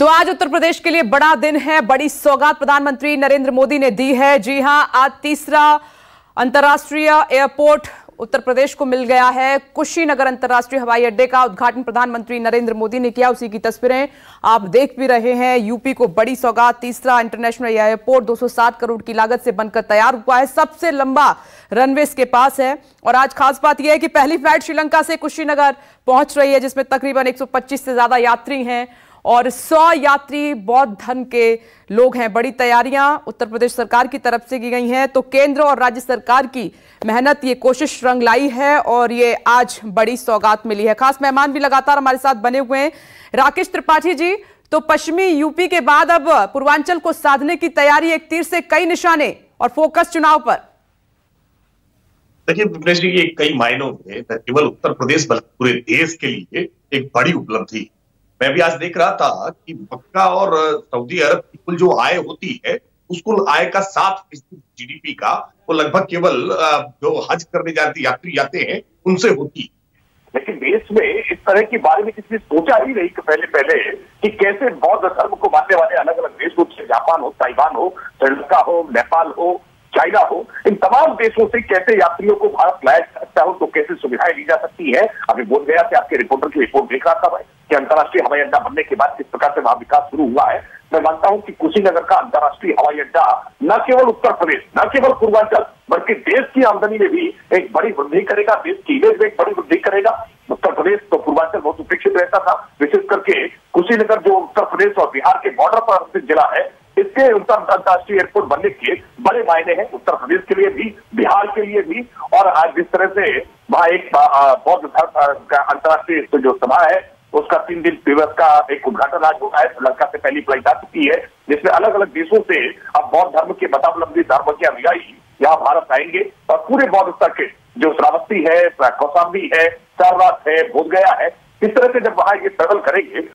तो आज उत्तर प्रदेश के लिए बड़ा दिन है, बड़ी सौगात प्रधानमंत्री नरेंद्र मोदी ने दी है। जी हां, आज तीसरा अंतर्राष्ट्रीय एयरपोर्ट उत्तर प्रदेश को मिल गया है। कुशीनगर अंतर्राष्ट्रीय हवाई अड्डे का उद्घाटन प्रधानमंत्री नरेंद्र मोदी ने किया, उसी की तस्वीरें आप देख भी रहे हैं। यूपी को बड़ी सौगात, तीसरा इंटरनेशनल एयरपोर्ट 207 करोड़ की लागत से बनकर तैयार हुआ है। सबसे लंबा रनवे इसके पास है। और आज खास बात यह है कि पहली फ्लाइट श्रीलंका से कुशीनगर पहुंच रही है, जिसमें तकरीबन 125 से ज्यादा यात्री हैं और 100 यात्री बौद्ध धर्म के लोग हैं। बड़ी तैयारियां उत्तर प्रदेश सरकार की तरफ से की गई हैं, तो केंद्र और राज्य सरकार की मेहनत, ये कोशिश रंग लाई है और ये आज बड़ी सौगात मिली है। खास मेहमान भी लगातार हमारे साथ बने हुए हैं। राकेश त्रिपाठी जी, तो पश्चिमी यूपी के बाद अब पूर्वांचल को साधने की तैयारी, एक तीर से कई निशाने और फोकस चुनाव पर। देखिए भूपेश जी, ये कई मायनों में न केवल उत्तर प्रदेश बल्कि पूरे देश के लिए एक बड़ी उपलब्धि। मैं भी आज देख रहा था कि मक्का और सऊदी अरब की कुल जो आय होती है, उस कुल आय का 7% जीडीपी का वो लगभग केवल जो हज करने जाते यात्री आते हैं उनसे होती है। लेकिन देश में इस तरह की बारे में किसी ने सोचा ही नहीं पहले कि कैसे बौद्ध धर्म को मानने वाले अलग अलग देश, जैसे जापान हो, ताइवान हो, श्रीलंका हो, नेपाल हो, चाइना हो, इन तमाम देशों से कैसे यात्रियों को भारत लाया जा सकता हो, तो कैसे सुविधाएं ली जा सकती है। अभी बोधगया से आपके रिपोर्टर की रिपोर्ट देख रहा था भाई कि अंतर्राष्ट्रीय हवाई अड्डा बनने के बाद किस प्रकार से वहां विकास शुरू हुआ है। मैं मानता हूं कि कुशीनगर का अंतर्राष्ट्रीय हवाई अड्डा न केवल उत्तर प्रदेश, न केवल पूर्वांचल, बल्कि देश की आमदनी में भी एक बड़ी वृद्धि करेगा, देश की इमेज में एक बड़ी वृद्धि करेगा। उत्तर प्रदेश तो पूर्वांचल बहुत उपेक्षित रहता था, विशेष करके कुशीनगर जो उत्तर प्रदेश और बिहार के बॉर्डर पर अवस्थित जिला है, इसके अंतर्राष्ट्रीय एयरपोर्ट बनने के बड़े मायने हैं उत्तर प्रदेश के लिए भी, बिहार के लिए भी। और आज जिस तरह से वहाँ एक बौद्ध धर्म का अंतर्राष्ट्रीय तो जो सभा है, उसका 3 दिन दिवस का एक उद्घाटन आज हुआ है। श्रीलंका से पहली फ्लाइट आ चुकी है, जिसमें अलग अलग देशों से अब बौद्ध धर्म के मतावलंबी धर्म के अनुयायी यहाँ भारत आएंगे और पूरे बौद्ध सर्किट जो श्रावस्ती है, कौसाम्बी है, चारनाथ है, बोधगया है, इस तरह से जब वहाँ ये ट्रेवल करेंगे